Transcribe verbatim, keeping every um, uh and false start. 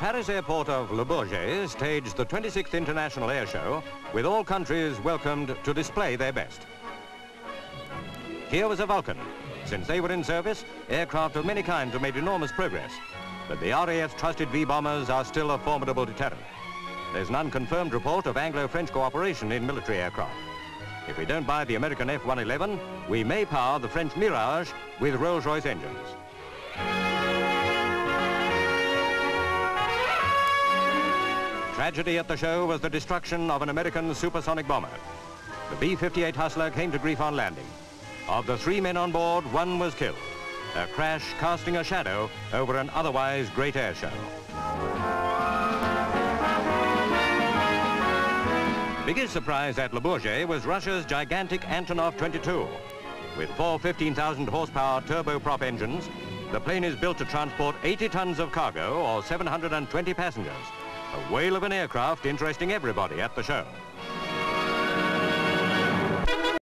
Paris airport of Le Bourget staged the twenty-sixth International Air Show, with all countries welcomed to display their best. Here was a Vulcan. Since they were in service, aircraft of many kinds have made enormous progress, but the R A F's trusted V-bombers are still a formidable deterrent. There's an unconfirmed report of Anglo-French cooperation in military aircraft. If we don't buy the American F one eleven, we may power the French Mirage with Rolls-Royce engines. Tragedy at the show was the destruction of an American supersonic bomber. The B fifty-eight Hustler came to grief on landing. Of the three men on board, one was killed. A crash casting a shadow over an otherwise great air show. The biggest surprise at Le Bourget was Russia's gigantic Antonov twenty-two. With four fifteen thousand horsepower turboprop engines, the plane is built to transport eighty tons of cargo or seven hundred twenty passengers. A whale of an aircraft interesting everybody at the show.